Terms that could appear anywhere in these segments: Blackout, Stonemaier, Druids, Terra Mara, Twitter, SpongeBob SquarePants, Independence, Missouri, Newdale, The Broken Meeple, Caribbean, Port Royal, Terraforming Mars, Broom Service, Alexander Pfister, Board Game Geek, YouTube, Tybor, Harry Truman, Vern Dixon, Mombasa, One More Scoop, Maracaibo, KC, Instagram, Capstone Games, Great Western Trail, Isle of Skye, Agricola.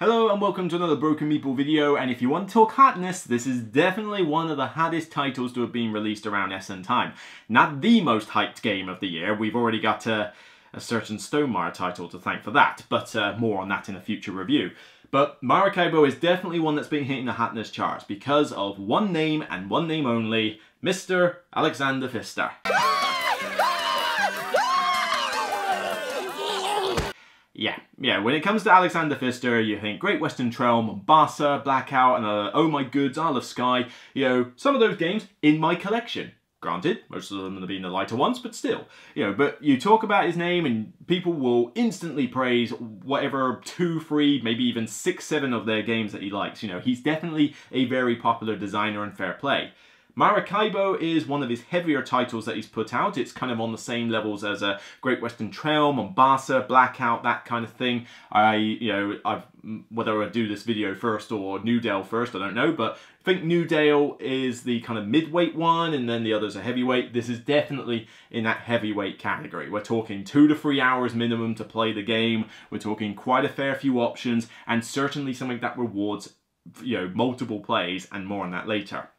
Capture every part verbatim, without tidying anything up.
Hello and welcome to another Broken Meeple video, and if you want to talk hardness, this is definitely one of the hardest titles to have been released around S N time. Not the most hyped game of the year. We've already got a, a certain Stonemaier title to thank for that, but uh, more on that in a future review. But Maracaibo is definitely one that's been hitting the hardness charts because of one name and one name only, Mister Alexander Pfister. Yeah, yeah, when it comes to Alexander Pfister, you think Great Western Trail, Mombasa, Blackout, and uh, oh my goods, Isle of Skye, you know, some of those games in my collection. Granted, most of them have been the lighter ones, but still. You know, but you talk about his name and people will instantly praise whatever two, three, maybe even six, seven of their games that he likes. You know, he's definitely a very popular designer and fair play. Maracaibo is one of his heavier titles that he's put out. It's kind of on the same levels as a Great Western Trail, Mombasa, Blackout, that kind of thing. I, you know, I've whether I do this video first or Newdale first, I don't know, but I think Newdale is the kind of midweight one, and then the others are heavyweight. This is definitely in that heavyweight category. We're talking two to three hours minimum to play the game. We're talking quite a fair few options, and certainly something that rewards, you know, multiple plays, and more on that later.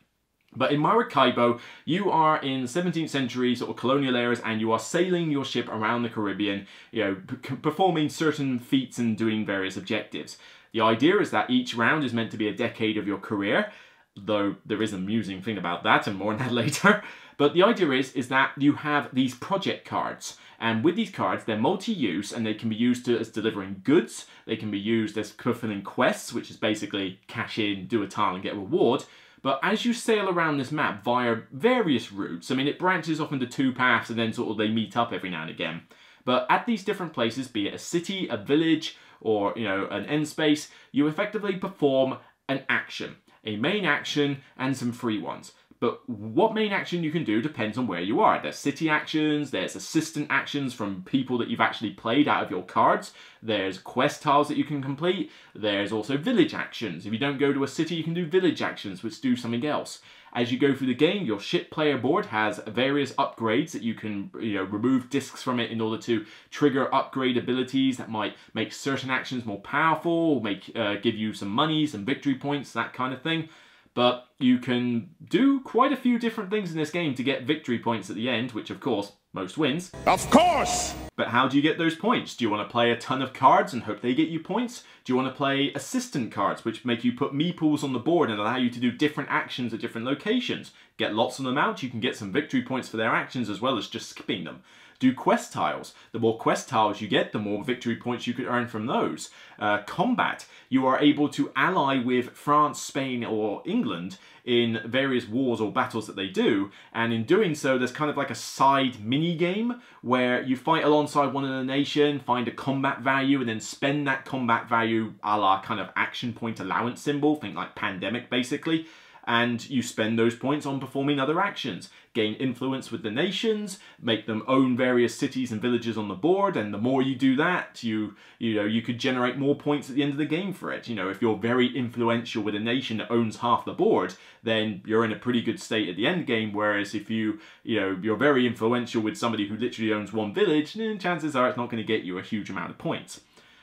But in Maracaibo, you are in seventeenth century sort of colonial eras, and you are sailing your ship around the Caribbean, you know, performing certain feats and doing various objectives. The idea is that each round is meant to be a decade of your career, though there is an amusing thing about that, and more on that later. But the idea is, is that you have these project cards, and with these cards, they're multi-use, and they can be used to, as delivering goods, they can be used as fulfilling quests, which is basically cash in, do a tile, and get a reward. But as you sail around this map via various routes, I mean, it branches off into two paths and then sort of they meet up every now and again. But at these different places, be it a city, a village, or, you know, an end space, you effectively perform an action, a main action and some free ones. But what main action you can do depends on where you are. There's city actions, there's assistant actions from people that you've actually played out of your cards, there's quest tiles that you can complete, there's also village actions. If you don't go to a city, you can do village actions, which do something else. As you go through the game, your ship player board has various upgrades that you can, you know, remove discs from it in order to trigger upgrade abilities that might make certain actions more powerful, make uh, give you some money, some victory points, that kind of thing. But you can do quite a few different things in this game to get victory points at the end, which of course, most wins. Of course! But how do you get those points? Do you want to play a ton of cards and hope they get you points? Do you want to play assistant cards, which make you put meeples on the board and allow you to do different actions at different locations? Get lots of them out, you can get some victory points for their actions as well as just skipping them. Do quest tiles. The more quest tiles you get, the more victory points you could earn from those. Uh, combat. You are able to ally with France, Spain, or England in various wars or battles that they do, and in doing so, there's kind of like a side mini-game where you fight alongside one in a nation, find a combat value, and then spend that combat value a la kind of action point allowance symbol, think like Pandemic basically, and you spend those points on performing other actions. Gain influence with the nations, make them own various cities and villages on the board, and the more you do that, you you know, you could generate more points at the end of the game for it. You know, if you're very influential with a nation that owns half the board, then you're in a pretty good state at the end game, whereas if you, you know, you're very influential with somebody who literally owns one village, then chances are it's not going to get you a huge amount of points.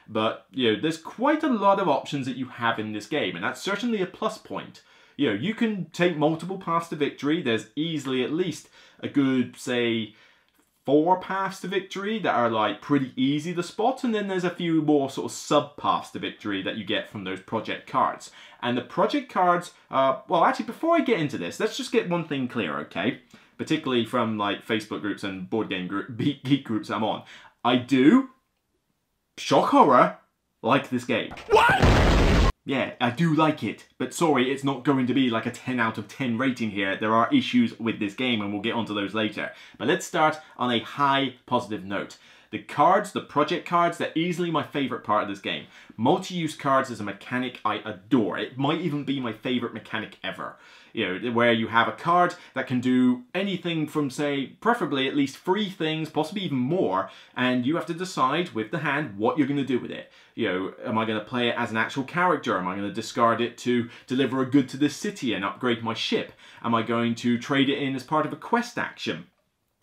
But, you know, there's quite a lot of options that you have in this game, and that's certainly a plus point. You know, you can take multiple paths to victory. There's easily at least a good, say, four paths to victory that are like pretty easy to spot, and then there's a few more sort of sub-paths to victory that you get from those project cards. And the project cards are, well, actually, before I get into this, let's just get one thing clear, okay? Particularly from like Facebook groups and board game group, geek groups I'm on. I do, shock horror, like this game. What? Yeah, I do like it, but sorry, it's not going to be like a ten out of ten rating here. There are issues with this game, and we'll get onto those later. But let's start on a high positive note. The cards, the project cards, they're easily my favourite part of this game. Multi-use cards is a mechanic I adore. It might even be my favourite mechanic ever. You know, where you have a card that can do anything from, say, preferably at least three things, possibly even more, and you have to decide with the hand what you're going to do with it. You know, am I going to play it as an actual character? Am I going to discard it to deliver a good to this city and upgrade my ship? Am I going to trade it in as part of a quest action?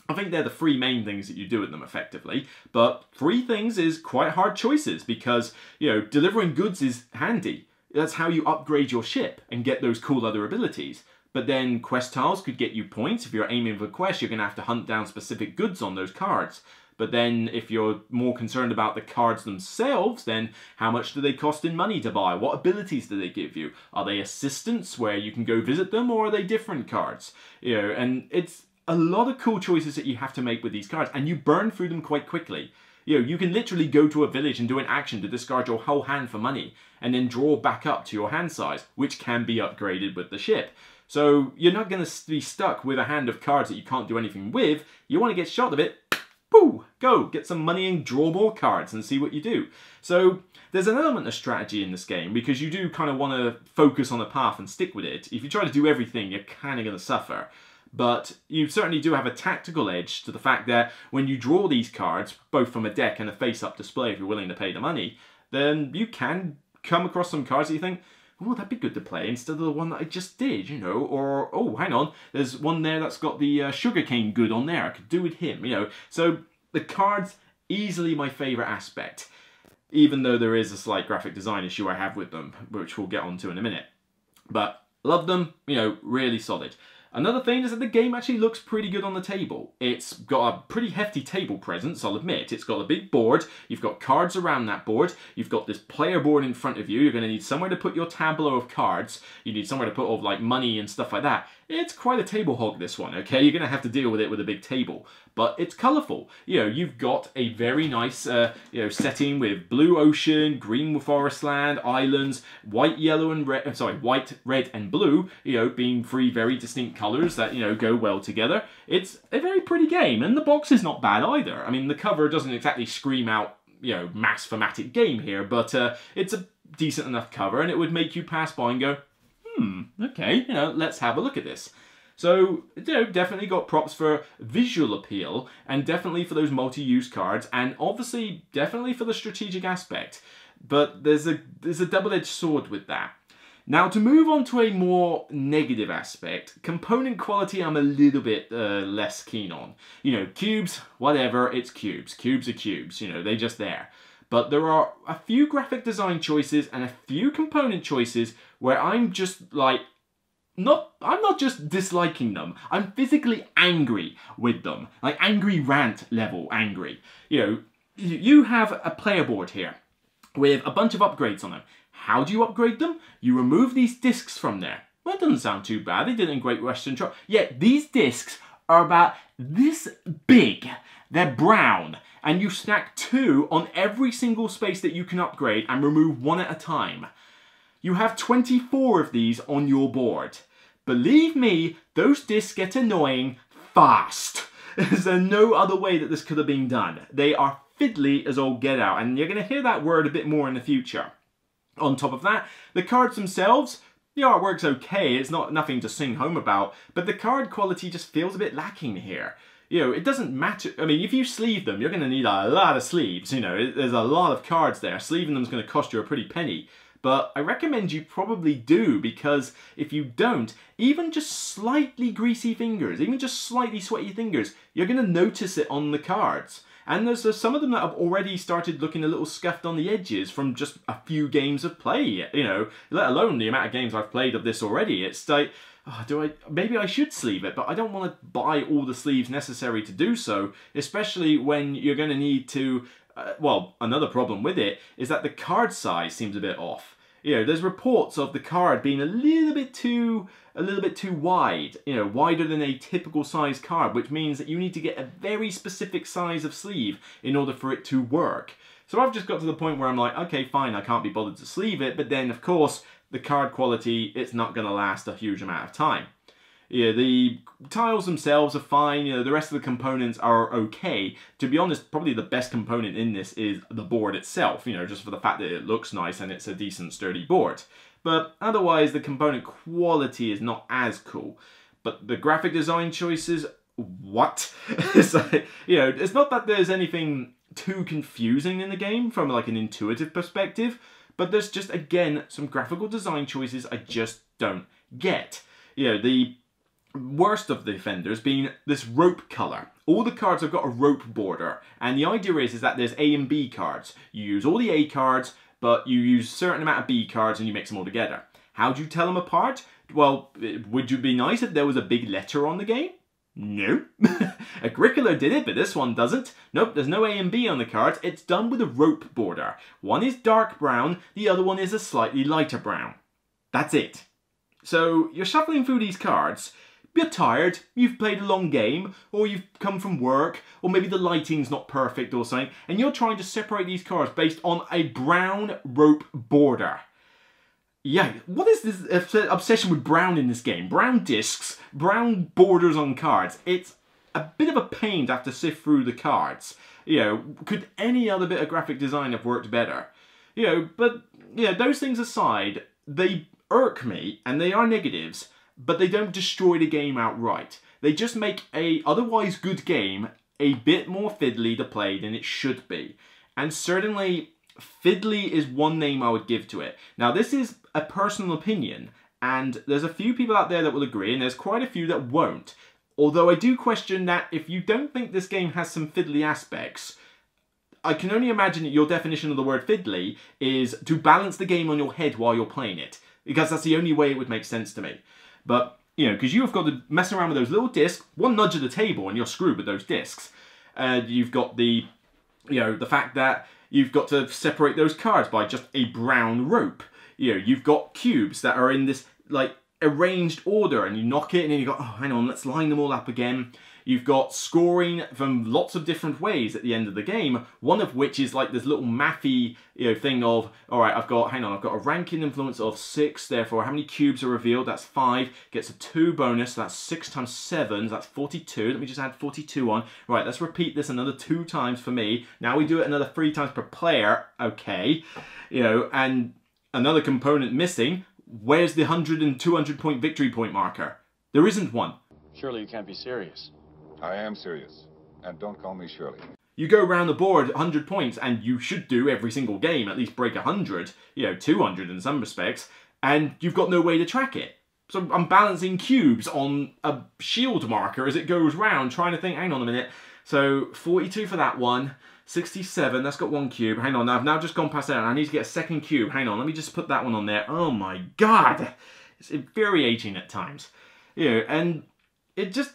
I think they're the three main things that you do with them effectively, but three things is quite hard choices because, you know, delivering goods is handy. That's how you upgrade your ship and get those cool other abilities. But then quest tiles could get you points. If you're aiming for quests, you're going to have to hunt down specific goods on those cards. But then if you're more concerned about the cards themselves, then how much do they cost in money to buy? What abilities do they give you? Are they assistants where you can go visit them, or are they different cards? You know, and it's a lot of cool choices that you have to make with these cards, and you burn through them quite quickly. You know, you can literally go to a village and do an action to discard your whole hand for money and then draw back up to your hand size, which can be upgraded with the ship. So you're not going to be stuck with a hand of cards that you can't do anything with. You want to get shot of it, woo, go, get some money and draw more cards and see what you do. So there's an element of strategy in this game because you do kind of want to focus on a path and stick with it. If you try to do everything, you're kind of going to suffer. But you certainly do have a tactical edge to the fact that when you draw these cards, both from a deck and a face-up display, if you're willing to pay the money, then you can come across some cards that you think, oh, that'd be good to play instead of the one that I just did, you know, or, oh, hang on, there's one there that's got the uh, sugarcane good on there, I could do with him, you know. So the cards, easily my favourite aspect, even though there is a slight graphic design issue I have with them, which we'll get onto in a minute. But love them, you know, really solid. Another thing is that the game actually looks pretty good on the table. It's got a pretty hefty table presence, I'll admit. It's got a big board, you've got cards around that board, you've got this player board in front of you, you're going to need somewhere to put your tableau of cards, you need somewhere to put all of, like, money and stuff like that. It's quite a table hog, this one, okay? You're going to have to deal with it with a big table. But it's colourful. You know, you've got a very nice, uh, you know, setting with blue ocean, green forest land, islands, white, yellow and red, sorry, white, red and blue, you know, being three very distinct colours that, you know, go well together. It's a very pretty game, and the box is not bad either. I mean, the cover doesn't exactly scream out, you know, mass-thematic game here, but uh, it's a decent enough cover, and it would make you pass by and go, hmm, okay, you know, let's have a look at this. So, you know, definitely got props for visual appeal, and definitely for those multi-use cards, and obviously, definitely for the strategic aspect. But there's a, there's a double-edged sword with that. Now, to move on to a more negative aspect, component quality I'm a little bit uh, less keen on. You know, cubes, whatever, it's cubes. Cubes are cubes, you know, they're just there. But there are a few graphic design choices and a few component choices where I'm just like, not, I'm not just disliking them, I'm physically angry with them. Like angry rant level angry. You know, you have a player board here with a bunch of upgrades on them. How do you upgrade them? You remove these discs from there. Well, that doesn't sound too bad. They did it in Great Western Trail. Yet these discs are about this big. They're brown. And you stack two on every single space that you can upgrade and remove one at a time. You have twenty-four of these on your board. Believe me, those discs get annoying fast. There's no other way that this could have been done. They are fiddly as all get out, and you're going to hear that word a bit more in the future. On top of that, the cards themselves, the artwork's okay, it's not nothing to sing home about, but the card quality just feels a bit lacking here. You know, it doesn't matter, I mean, if you sleeve them, you're going to need a lot of sleeves, you know, there's a lot of cards there, sleeving them's going to cost you a pretty penny. But I recommend you probably do, because if you don't, even just slightly greasy fingers, even just slightly sweaty fingers, you're going to notice it on the cards. And there's, there's some of them that have already started looking a little scuffed on the edges from just a few games of play, you know, let alone the amount of games I've played of this already. It's like, oh, do I, maybe I should sleeve it, but I don't want to buy all the sleeves necessary to do so, especially when you're going to need to, uh, well, another problem with it is that the card size seems a bit off. You know, there's reports of the card being a little bit too, a little bit too wide, you know, wider than a typical size card, which means that you need to get a very specific size of sleeve in order for it to work. So I've just got to the point where I'm like, okay, fine, I can't be bothered to sleeve it, but then, of course, the card quality, it's not going to last a huge amount of time. Yeah, the tiles themselves are fine, you know, the rest of the components are okay. To be honest, probably the best component in this is the board itself, you know, just for the fact that it looks nice and it's a decent sturdy board. But otherwise, the component quality is not as cool. But the graphic design choices, what? It's like, you know, it's not that there's anything too confusing in the game from like an intuitive perspective, but there's just, again, some graphical design choices I just don't get. You know, the worst of the offenders being this rope colour. All the cards have got a rope border, and the idea is, is that there's A and B cards. You use all the A cards, but you use a certain amount of B cards and you mix them all together. How do you tell them apart? Well, would you be nice if there was a big letter on the game? No. Agricola did it, but this one doesn't. Nope, there's no A and B on the cards. It's done with a rope border. One is dark brown, the other one is a slightly lighter brown. That's it. So you're shuffling through these cards. You're tired, you've played a long game, or you've come from work, or maybe the lighting's not perfect or something, and you're trying to separate these cards based on a brown rope border. Yeah, what is this obsession with brown in this game? Brown discs, brown borders on cards. It's a bit of a pain to have to sift through the cards. You know, could any other bit of graphic design have worked better? You know, but yeah, those things aside, they irk me, and they are negatives. But they don't destroy the game outright. They just make a otherwise good game a bit more fiddly to play than it should be. And certainly, fiddly is one name I would give to it. Now, this is a personal opinion, and there's a few people out there that will agree, and there's quite a few that won't. Although I do question that if you don't think this game has some fiddly aspects, I can only imagine that your definition of the word fiddly is to balance the game on your head while you're playing it. Because that's the only way it would make sense to me. But, you know, because you've got to mess around with those little discs, one nudge of the table and you're screwed with those discs. Uh, you've got the, you know, the fact that you've got to separate those cards by just a brown rope. You know, you've got cubes that are in this, like, arranged order, and you knock it and then you go, oh, hang on, let's line them all up again. You've got scoring from lots of different ways at the end of the game, one of which is like this little mathy, you know, thing of, all right, I've got, hang on, I've got a ranking influence of six, therefore how many cubes are revealed? That's five, gets a two bonus, so that's six times seven, so that's forty-two, let me just add forty-two on. Right, let's repeat this another two times for me. Now we do it another three times per player, okay, you know, and another component missing, where's the one hundred and two hundred point victory point marker? There isn't one. Surely you can't be serious. I am serious, and don't call me Shirley. You go round the board one hundred points, and you should do every single game, at least break one hundred, you know, two hundred in some respects, and you've got no way to track it. So I'm balancing cubes on a shield marker as it goes round, trying to think, hang on a minute, so forty-two for that one, sixty-seven, that's got one cube, hang on, I've now just gone past that, and I need to get a second cube, hang on, let me just put that one on there, oh my god, it's infuriating at times, you know, and it just...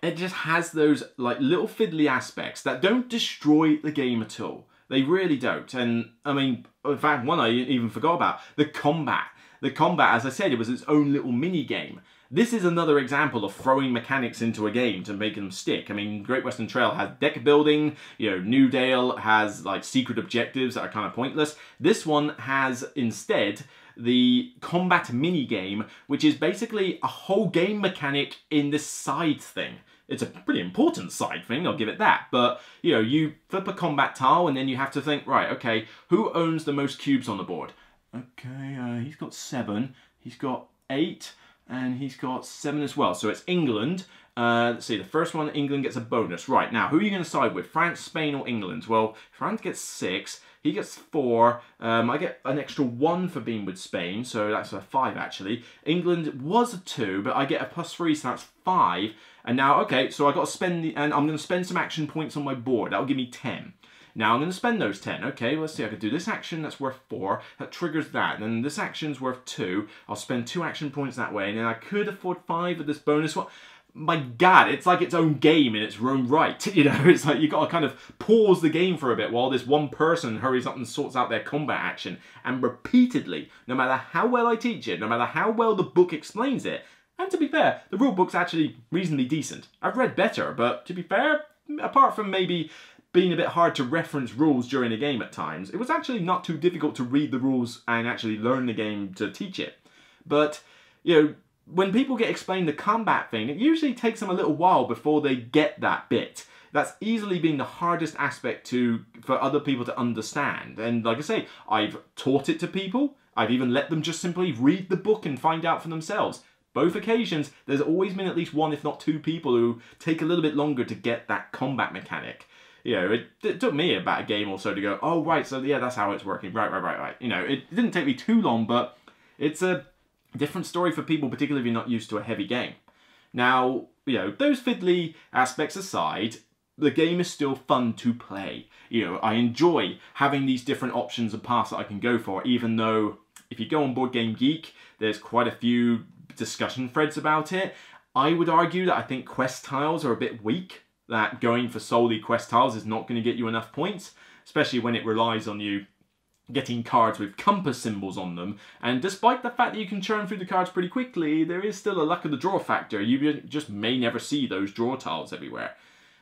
It just has those like little fiddly aspects that don't destroy the game at all. They really don't. And I mean, in fact, one I even forgot about, the combat. The combat, as I said, it was its own little mini game. This is another example of throwing mechanics into a game to make them stick. I mean, Great Western Trail has deck building, you know, Newdale has like secret objectives that are kind of pointless. This one has instead the combat mini game, which is basically a whole game mechanic in this side thing. It's a pretty important side thing, I'll give it that, but, you know, you flip a combat tile and then you have to think, right, okay, who owns the most cubes on the board? Okay, uh, he's got seven, he's got eight, and he's got seven as well, so it's England. Uh, let's see, the first one, England gets a bonus. Right, now, who are you going to side with, France, Spain, or England? Well, France gets six, he gets four, um, I get an extra one for being with Spain, so that's a five actually. England was a two, but I get a plus three, so that's five. And now, okay, so I got to spend, the, and I'm going to spend some action points on my board, that'll give me ten. Now I'm going to spend those ten. Okay, let's see, I could do this action, that's worth four, that triggers that, and then this action's worth two, I'll spend two action points that way, and then I could afford five with this bonus one. My god, it's like its own game in its own right, you know, it's like you've got to kind of pause the game for a bit while this one person hurries up and sorts out their combat action, and repeatedly, no matter how well I teach it, no matter how well the book explains it, and to be fair, the rule book's actually reasonably decent. I've read better, but to be fair, apart from maybe being a bit hard to reference rules during a game at times, it was actually not too difficult to read the rules and actually learn the game to teach it. But, you know, when people get explained the combat thing, it usually takes them a little while before they get that bit. That's easily been the hardest aspect to for other people to understand. And like I say, I've taught it to people. I've even let them just simply read the book and find out for themselves. Both occasions, there's always been at least one, if not two people who take a little bit longer to get that combat mechanic. You know, it, it took me about a game or so to go, oh, right, so yeah, that's how it's working. Right, right, right, right. You know, it didn't take me too long, but it's a different story for people, particularly if you're not used to a heavy game. Now, you know, those fiddly aspects aside, the game is still fun to play. You know, I enjoy having these different options and paths that I can go for, even though if you go on Board Game Geek, there's quite a few discussion threads about it. I would argue that I think quest tiles are a bit weak, that going for solely quest tiles is not going to get you enough points, especially when it relies on you getting cards with compass symbols on them, and despite the fact that you can churn through the cards pretty quickly, there is still a luck of the draw factor. You just may never see those draw tiles everywhere.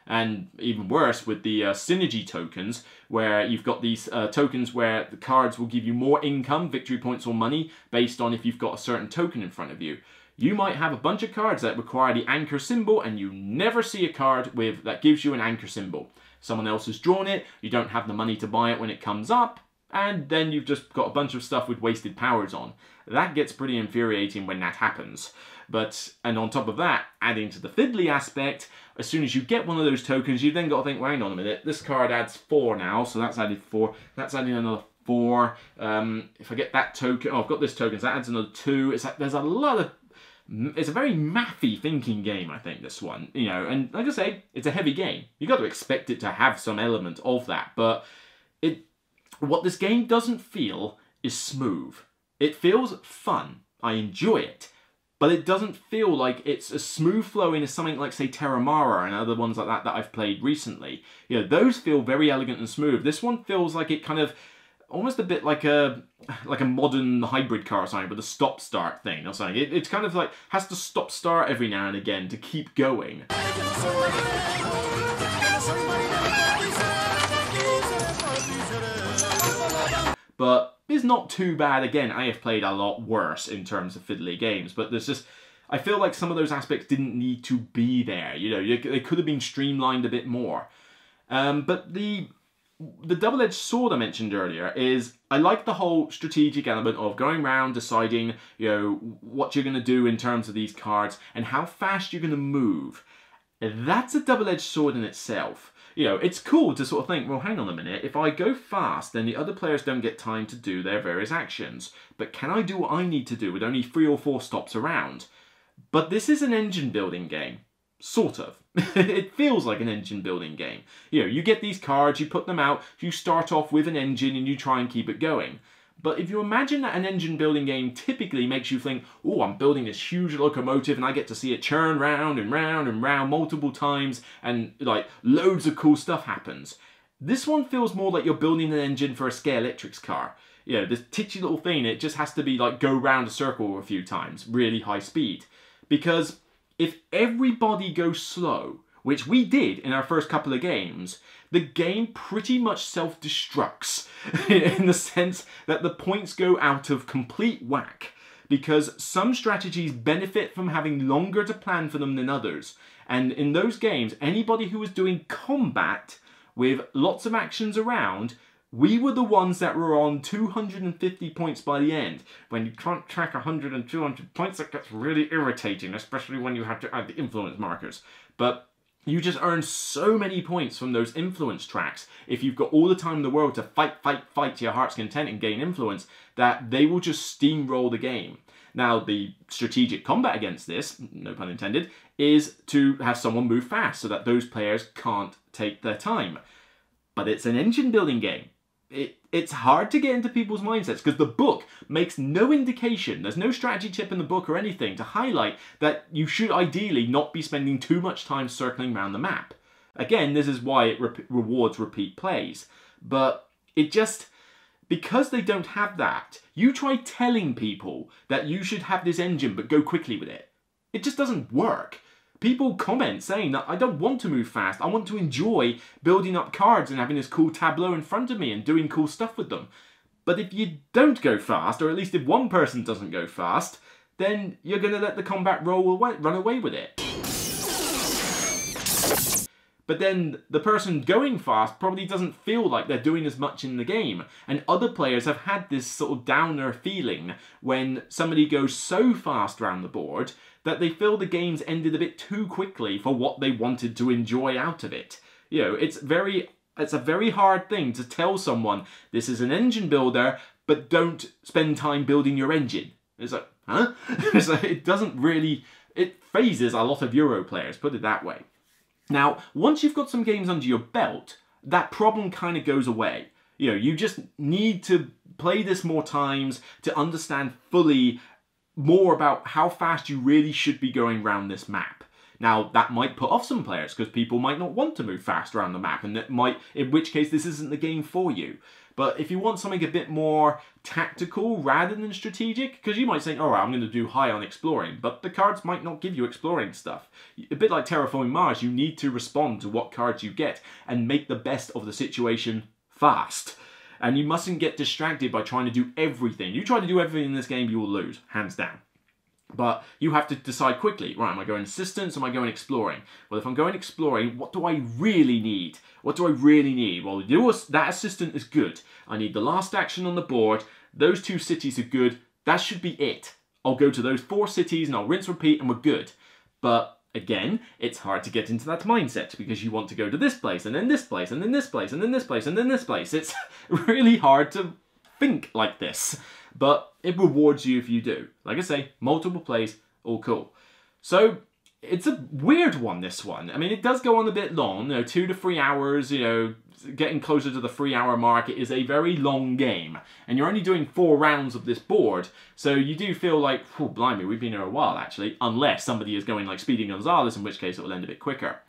And even worse with the uh, synergy tokens, where you've got these uh, tokens where the cards will give you more income, victory points or money, based on if you've got a certain token in front of you. You might have a bunch of cards that require the anchor symbol, and you never see a card with that gives you an anchor symbol. Someone else has drawn it, you don't have the money to buy it when it comes up, and then you've just got a bunch of stuff with wasted powers on. That gets pretty infuriating when that happens. But, and on top of that, adding to the fiddly aspect, as soon as you get one of those tokens, you've then got to think, well, hang on a minute, this card adds four now, so that's added four, that's adding another four. Um, if I get that token, oh, I've got this token, so that adds another two. It's like, there's a lot of, it's a very mathy thinking game, I think, this one. You know, and like I say, it's a heavy game. You've got to expect it to have some element of that, but it, what this game doesn't feel is smooth. It feels fun. I enjoy it. But it doesn't feel like it's as smooth flowing as something like, say, Terra Mara and other ones like that that I've played recently. You know, those feel very elegant and smooth. This one feels like it kind of, almost a bit like a like a modern hybrid car or something, but a stop-start thing or something. It, it's kind of like, has to stop-start every now and again to keep going. But it's not too bad. Again, I have played a lot worse in terms of fiddly games, but there's just, I feel like some of those aspects didn't need to be there. You know, they could have been streamlined a bit more. Um, but the the double-edged sword I mentioned earlier is, I like the whole strategic element of going around deciding, you know, what you're going to do in terms of these cards and how fast you're going to move. That's a double-edged sword in itself. You know, it's cool to sort of think, well, hang on a minute, if I go fast, then the other players don't get time to do their various actions. But can I do what I need to do with only three or four stops around? But this is an engine building game. Sort of. It feels like an engine building game. You know, you get these cards, you put them out, you start off with an engine and you try and keep it going. But if you imagine that an engine building game typically makes you think, oh, I'm building this huge locomotive and I get to see it churn round and round and round multiple times and like loads of cool stuff happens. This one feels more like you're building an engine for a Skye Electrics car. You know, this titchy little thing, it just has to be like go round a circle a few times, really high speed. Because if everybody goes slow, which we did in our first couple of games, the game pretty much self-destructs in the sense that the points go out of complete whack because some strategies benefit from having longer to plan for them than others. And in those games, anybody who was doing combat with lots of actions around, we were the ones that were on two hundred fifty points by the end. When you can't track one hundred and two hundred points, that gets really irritating, especially when you have to add the influence markers. But you just earn so many points from those influence tracks if you've got all the time in the world to fight, fight, fight to your heart's content and gain influence, that they will just steamroll the game. Now, the strategic combat against this, no pun intended, is to have someone move fast so that those players can't take their time. But it's an engine building game. It, it's hard to get into people's mindsets because the book makes no indication, there's no strategy tip in the book or anything to highlight that you should ideally not be spending too much time circling around the map. Again, this is why it re rewards repeat plays. But it just, because they don't have that, you try telling people that you should have this engine but go quickly with it. It just doesn't work. People comment saying that I don't want to move fast, I want to enjoy building up cards and having this cool tableau in front of me and doing cool stuff with them. But if you don't go fast, or at least if one person doesn't go fast, then you're going to let the combat roll away, run away with it. But then the person going fast probably doesn't feel like they're doing as much in the game. And other players have had this sort of downer feeling when somebody goes so fast around the board that they feel the game's ended a bit too quickly for what they wanted to enjoy out of it. You know, it's very, it's a very hard thing to tell someone, this is an engine builder, but don't spend time building your engine. It's like, huh? It's like, it doesn't really it phases a lot of Euro players, put it that way. Now, once you've got some games under your belt, that problem kind of goes away. You know, you just need to play this more times to understand fully more about how fast you really should be going around this map. Now, that might put off some players because people might not want to move fast around the map, and that might, in which case this isn't the game for you. But if you want something a bit more tactical rather than strategic, because you might say, all right, I'm going to do high on exploring, but the cards might not give you exploring stuff. A bit like Terraforming Mars, you need to respond to what cards you get and make the best of the situation fast. And you mustn't get distracted by trying to do everything. You try to do everything in this game, you will lose, hands down. But you have to decide quickly, right, am I going assistance, am I going exploring? Well, if I'm going exploring, what do I really need? What do I really need? Well, that assistant is good. I need the last action on the board. Those two cities are good. That should be it. I'll go to those four cities and I'll rinse, repeat, and we're good. But again, it's hard to get into that mindset because you want to go to this place, and then this place, and then this place, and then this place, and then this place. It's really hard to think like this. But it rewards you if you do. Like I say, multiple plays, all cool. So it's a weird one, this one. I mean, it does go on a bit long, you know, two to three hours, you know, getting closer to the three hour mark. It is a very long game. And you're only doing four rounds of this board. So you do feel like, oh, blimey, we've been here a while, actually. Unless somebody is going like Speedy Gonzalez, in which case it will end a bit quicker.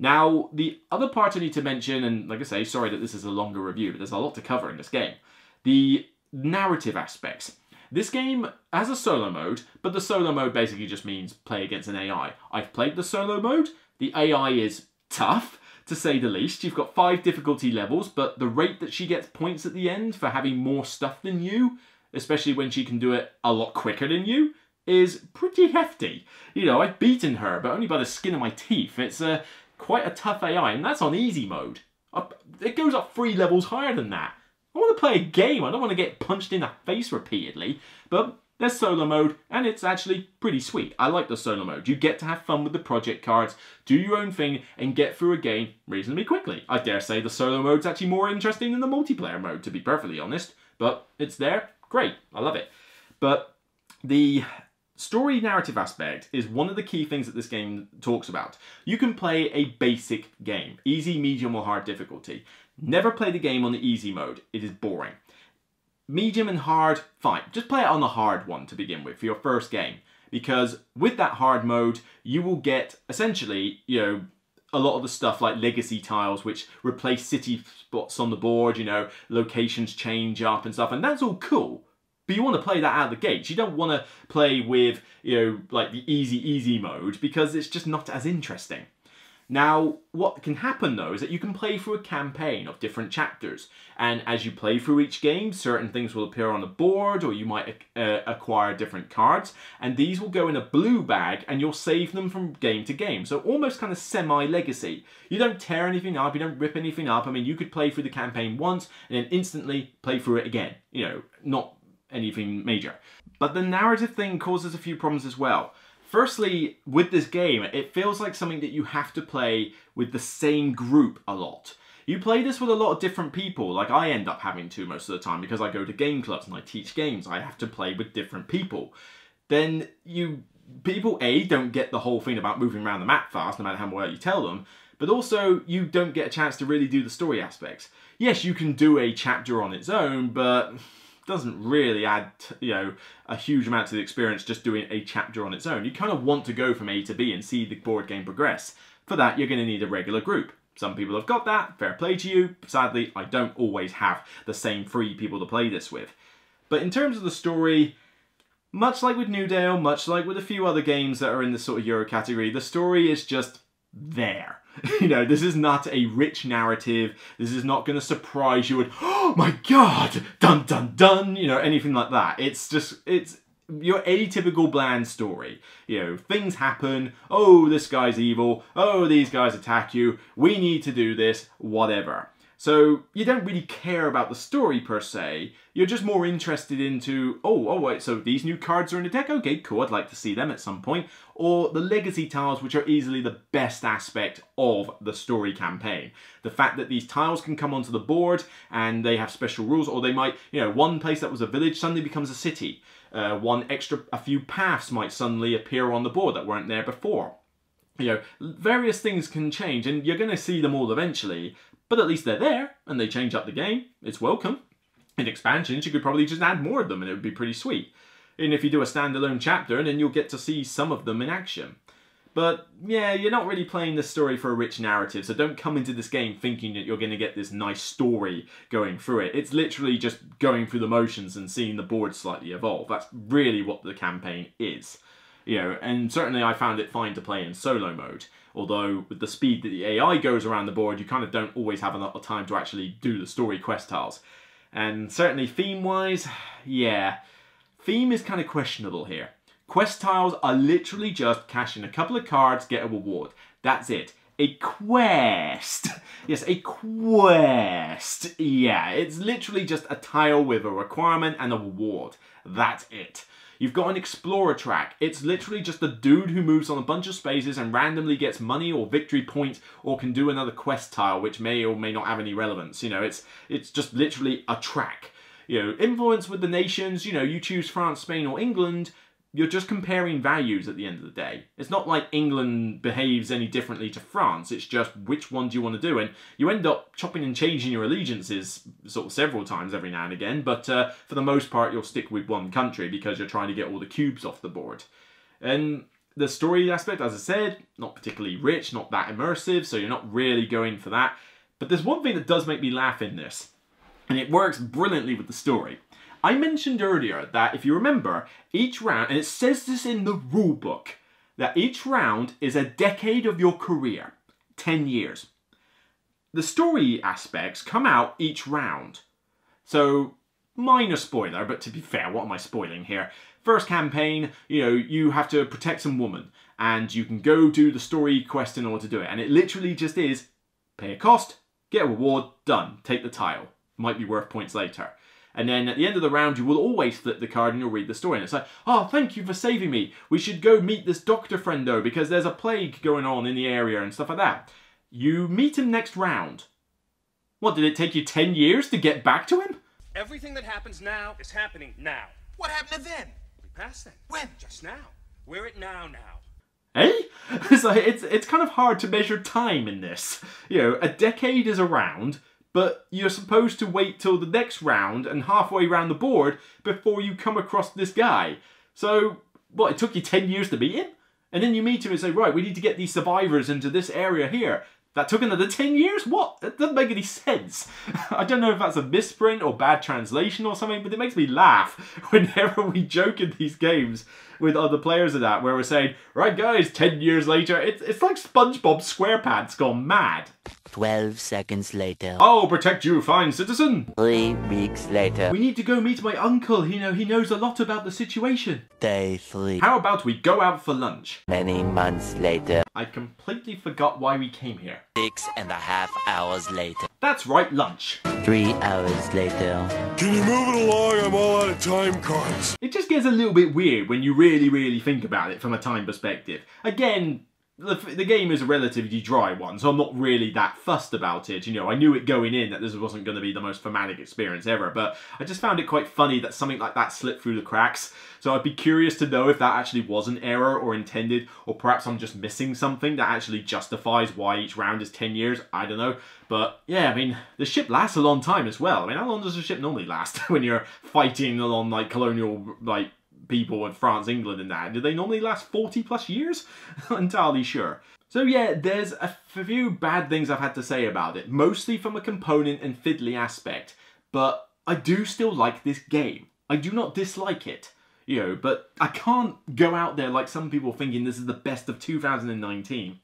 Now, the other part I need to mention, and like I say, sorry that this is a longer review, but there's a lot to cover in this game. The narrative aspects. This game has a solo mode, but the solo mode basically just means play against an A I. I've played the solo mode. The A I is tough, to say the least. You've got five difficulty levels, but the rate that she gets points at the end for having more stuff than you, especially when she can do it a lot quicker than you, is pretty hefty. You know, I've beaten her, but only by the skin of my teeth. It's a, quite a tough A I, and that's on easy mode. It goes up three levels higher than that. I want to play a game, I don't want to get punched in the face repeatedly, but there's solo mode and it's actually pretty sweet. I like the solo mode. You get to have fun with the project cards, do your own thing and get through a game reasonably quickly. I dare say the solo mode's actually more interesting than the multiplayer mode, to be perfectly honest, but it's there, great, I love it. But the story narrative aspect is one of the key things that this game talks about. You can play a basic game, easy, medium or hard difficulty. Never play the game on the easy mode, it is boring. Medium and hard, fine. Just play it on the hard one to begin with for your first game. Because with that hard mode, you will get essentially, you know, a lot of the stuff like legacy tiles which replace city spots on the board, you know, locations change up and stuff, and that's all cool. But you want to play that out of the gates. You don't want to play with, you know, like the easy, easy mode because it's just not as interesting. Now, what can happen though is that you can play through a campaign of different chapters, and as you play through each game, certain things will appear on the board or you might uh, acquire different cards, and these will go in a blue bag and you'll save them from game to game. So almost kind of semi-legacy. You don't tear anything up, you don't rip anything up. I mean, you could play through the campaign once and then instantly play through it again. You know, not anything major. But the narrative thing causes a few problems as well. Firstly, with this game, it feels like something that you have to play with the same group a lot. You play this with a lot of different people, like I end up having to most of the time because I go to game clubs and I teach games. I have to play with different people. Then you, people A, don't get the whole thing about moving around the map fast, no matter how well you tell them, but also you don't get a chance to really do the story aspects. Yes, you can do a chapter on its own, but doesn't really add, you know, a huge amount to the experience just doing a chapter on its own. You kind of want to go from A to B and see the board game progress. For that, you're going to need a regular group. Some people have got that, fair play to you. Sadly, I don't always have the same three people to play this with. But in terms of the story, much like with Newdale, much like with a few other games that are in this sort of Euro category, the story is just there. You know, this is not a rich narrative. This is not going to surprise you and, oh my god, dun dun dun, you know, anything like that. It's just, it's your atypical bland story. You know, things happen, oh, this guy's evil, oh, these guys attack you, we need to do this, whatever. So you don't really care about the story per se, you're just more interested into, oh, oh wait, so these new cards are in the deck, okay, cool, I'd like to see them at some point. Or the legacy tiles, which are easily the best aspect of the story campaign. The fact that these tiles can come onto the board and they have special rules, or they might, you know, one place that was a village suddenly becomes a city. Uh, one extra, a few paths might suddenly appear on the board that weren't there before. You know, various things can change and you're going to see them all eventually. But at least they're there, and they change up the game. It's welcome. In expansions, you could probably just add more of them, and it would be pretty sweet. And if you do a standalone chapter, then you'll get to see some of them in action. But, yeah, you're not really playing this story for a rich narrative, so don't come into this game thinking that you're going to get this nice story going through it. It's literally just going through the motions and seeing the board slightly evolve. That's really what the campaign is. You know, and certainly I found it fine to play in solo mode. Although, with the speed that the A I goes around the board, you kind of don't always have a lot of time to actually do the story quest tiles. And certainly theme-wise, yeah. Theme is kind of questionable here. Quest tiles are literally just cash in a couple of cards, get a reward. That's it. A quest. Yes, a quest. Yeah, it's literally just a tile with a requirement and a reward. That's it. You've got an explorer track. It's literally just a dude who moves on a bunch of spaces and randomly gets money or victory points or can do another quest tile, which may or may not have any relevance. You know, it's it's just literally a track. You know, influence with the nations, you know, you choose France, Spain or England, you're just comparing values at the end of the day. It's not like England behaves any differently to France, it's just which one do you want to do, and you end up chopping and changing your allegiances sort of several times every now and again, but uh, for the most part you'll stick with one country because you're trying to get all the cubes off the board. And the story aspect, as I said, not particularly rich, not that immersive, so you're not really going for that. But there's one thing that does make me laugh in this, and it works brilliantly with the story. I mentioned earlier that, if you remember, each round, and it says this in the rulebook, that each round is a decade of your career, ten years. The story aspects come out each round. So, minor spoiler, but to be fair, what am I spoiling here? First campaign, you know, you have to protect some woman, and you can go do the story quest in order to do it. And it literally just is, pay a cost, get a reward, done, take the tile. Might be worth points later. And then at the end of the round, you will always flip the card and you'll read the story. And it's like, oh, thank you for saving me. We should go meet this doctor friend, though, because there's a plague going on in the area and stuff like that. You meet him next round. What, did it take you ten years to get back to him? Everything that happens now is happening now. What happened to then? We passed then. When? Just now. We're at now now. Eh? It's like, it's, it's kind of hard to measure time in this. You know, a decade is a round. But you're supposed to wait till the next round and halfway round the board before you come across this guy. So, what, it took you ten years to meet him? And then you meet him and say, right, we need to get these survivors into this area here. That took another ten years? What? That doesn't make any sense. I don't know if that's a misprint or bad translation or something, but it makes me laugh whenever we joke in these games with other players of that, where we're saying, right guys, ten years later, it's, it's like SpongeBob SquarePants gone mad. twelve seconds later. I'll protect you, fine citizen. Three weeks later. We need to go meet my uncle. You know, he knows a lot about the situation. Day three. How about we go out for lunch? Many months later. I completely forgot why we came here. Six and a half hours later. That's right, lunch. Three hours later. Can you move it along? I'm all out of time cards. It just gets a little bit weird when you really, really think about it from a time perspective. Again, The, the game is a relatively dry one, so I'm not really that fussed about it. You know, I knew it going in that this wasn't going to be the most thematic experience ever, but I just found it quite funny that something like that slipped through the cracks. So I'd be curious to know if that actually was an error or intended, or perhaps I'm just missing something that actually justifies why each round is ten years. I don't know. But yeah, I mean, the ship lasts a long time as well. I mean, how long does a ship normally last when you're fighting along, like, colonial, like, people in France, England and that? Do they normally last forty plus years? Not entirely sure. So yeah, there's a few bad things I've had to say about it, mostly from a component and fiddly aspect, but I do still like this game. I do not dislike it, you know, but I can't go out there like some people thinking this is the best of two thousand nineteen,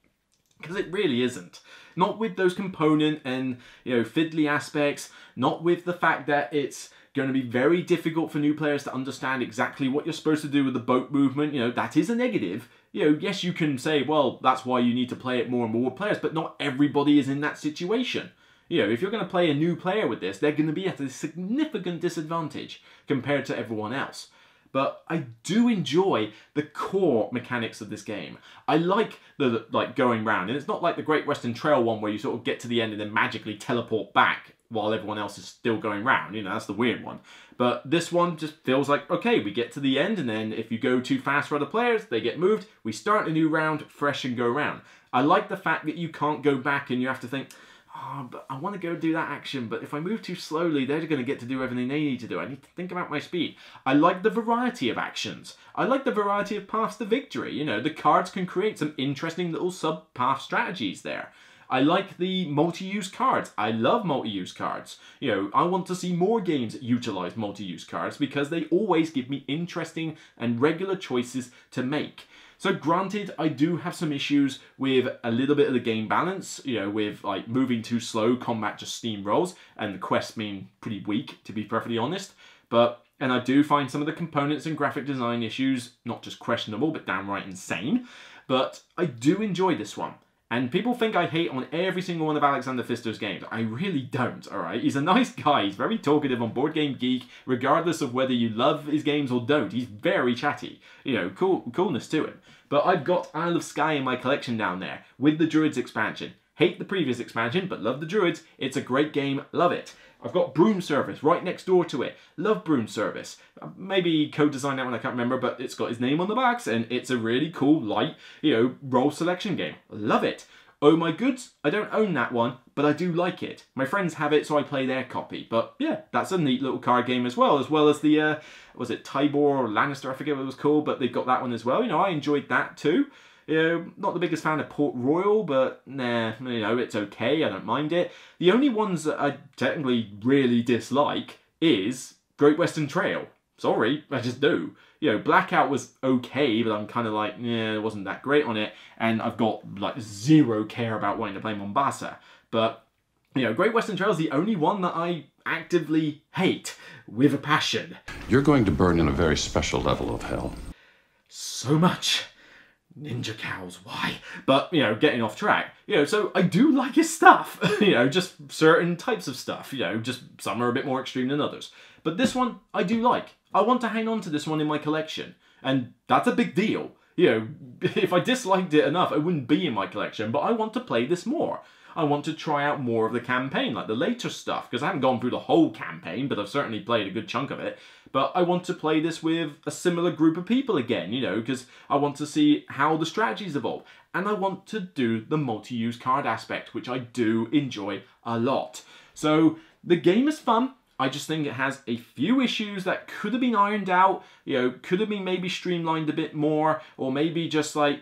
because it really isn't. Not with those component and, you know, fiddly aspects, not with the fact that it's going to be very difficult for new players to understand exactly what you're supposed to do with the boat movement. You know, that is a negative. You know, yes, you can say, well, that's why you need to play it more and more with players, but not everybody is in that situation. You know, if you're going to play a new player with this, they're going to be at a significant disadvantage compared to everyone else. But I do enjoy the core mechanics of this game. I like the, the like going round, and it's not like the Great Western Trail one where you sort of get to the end and then magically teleport back while everyone else is still going round. You know, that's the weird one. But this one just feels like, okay, we get to the end, and then if you go too fast for other players, they get moved. We start a new round, fresh and go round. I like the fact that you can't go back and you have to think, oh, but I want to go do that action, but if I move too slowly, they're going to get to do everything they need to do. I need to think about my speed. I like the variety of actions. I like the variety of paths to victory. You know, the cards can create some interesting little sub-path strategies there. I like the multi-use cards. I love multi-use cards. You know, I want to see more games utilize multi-use cards because they always give me interesting and regular choices to make. So granted, I do have some issues with a little bit of the game balance, you know, with like moving too slow, combat just steamrolls, and the quests mean pretty weak, to be perfectly honest. But, and I do find some of the components and graphic design issues not just questionable, but downright insane. But I do enjoy this one. And people think I hate on every single one of Alexander Pfister's games. I really don't, alright? He's a nice guy, he's very talkative on Board Game Geek, regardless of whether you love his games or don't. He's very chatty. You know, cool, coolness to him. But I've got Isle of Skye in my collection down there, with the Druids expansion. Hate the previous expansion, but love the Druids. It's a great game, love it. I've got Broom Service right next door to it. Love Broom Service. Maybe co-designed that one, I can't remember, but it's got his name on the box, and it's a really cool, light, you know, role selection game. Love it. Oh My Goods, I don't own that one, but I do like it. My friends have it, so I play their copy. But yeah, that's a neat little card game as well, as well as the, uh, was it Tybor or Lannister, I forget what it was called, but they've got that one as well. You know, I enjoyed that too. You know, not the biggest fan of Port Royal, but nah, you know, it's okay, I don't mind it. The only ones that I technically really dislike is Great Western Trail. Sorry, I just do. You know, Blackout was okay, but I'm kind of like, yeah, it wasn't that great on it, and I've got, like, zero care about wanting to play Mombasa. But, you know, Great Western Trail is the only one that I actively hate with a passion. You're going to burn in a very special level of hell. So much. Ninja cows, why? But, you know, getting off track. You know, so I do like his stuff. You know, just certain types of stuff. You know, just some are a bit more extreme than others. But this one, I do like. I want to hang on to this one in my collection. And that's a big deal. You know, if I disliked it enough, it wouldn't be in my collection. But I want to play this more. I want to try out more of the campaign, like the later stuff, because I haven't gone through the whole campaign, but I've certainly played a good chunk of it. But I want to play this with a similar group of people again, you know, because I want to see how the strategies evolve. And I want to do the multi-use card aspect, which I do enjoy a lot. So the game is fun. I just think it has a few issues that could have been ironed out, you know, could have been maybe streamlined a bit more, or maybe just like,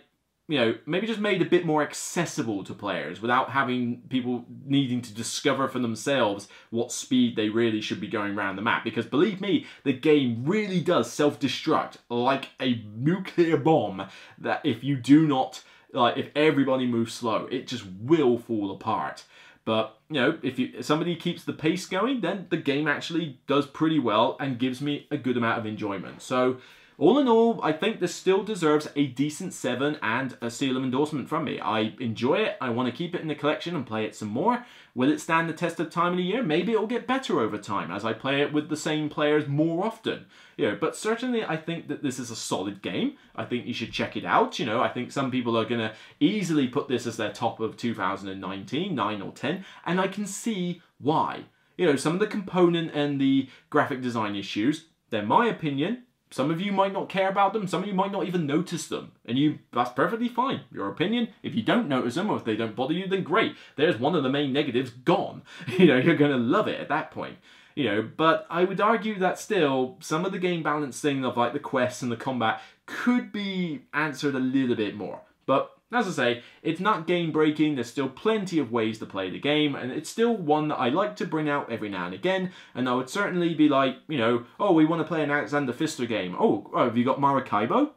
you know, maybe just made a bit more accessible to players without having people needing to discover for themselves what speed they really should be going around the map. Because believe me, the game really does self-destruct like a nuclear bomb, that if you do not, like if everybody moves slow, it just will fall apart. But, you know, if, you, if somebody keeps the pace going, then the game actually does pretty well and gives me a good amount of enjoyment. So, all in all, I think this still deserves a decent seven and a seal of endorsement from me. I enjoy it, I want to keep it in the collection and play it some more. Will it stand the test of time in a year? Maybe it'll get better over time as I play it with the same players more often. You know, but certainly I think that this is a solid game. I think you should check it out. You know, I think some people are going to easily put this as their top of two thousand nineteen, nine or ten, and I can see why. You know, some of the component and the graphic design issues, they're my opinion. Some of you might not care about them, some of you might not even notice them. And you, that's perfectly fine, your opinion. If you don't notice them or if they don't bother you, then great. There's one of the main negatives gone. You know, you're gonna love it at that point. You know, but I would argue that still, some of the game balancing of like the quests and the combat could be answered a little bit more. But as I say, it's not game-breaking, there's still plenty of ways to play the game, and it's still one that I like to bring out every now and again, and I would certainly be like, you know, oh, we want to play an Alexander Pfister game. Oh, have you got Maracaibo?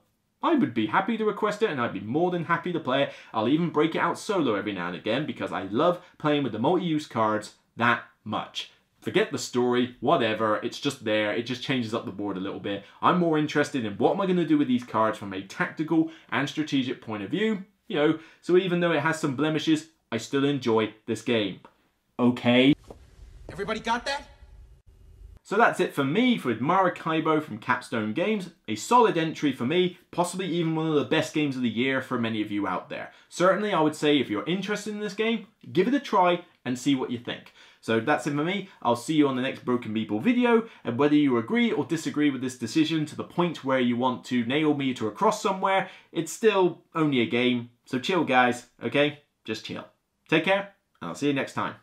I would be happy to request it, and I'd be more than happy to play it. I'll even break it out solo every now and again, because I love playing with the multi-use cards that much. Forget the story, whatever, it's just there, it just changes up the board a little bit. I'm more interested in what am I going to do with these cards from a tactical and strategic point of view. You know, so even though it has some blemishes, I still enjoy this game. okay. Everybody got that? So that's it for me for Maracaibo from Capstone Games. A solid entry for me, possibly even one of the best games of the year for many of you out there. Certainly I would say if you're interested in this game, give it a try and see what you think. So that's it for me. I'll see you on the next Broken Meeple video, and whether you agree or disagree with this decision to the point where you want to nail me to a cross somewhere, it's still only a game. So chill guys, okay? Just chill. Take care, and I'll see you next time.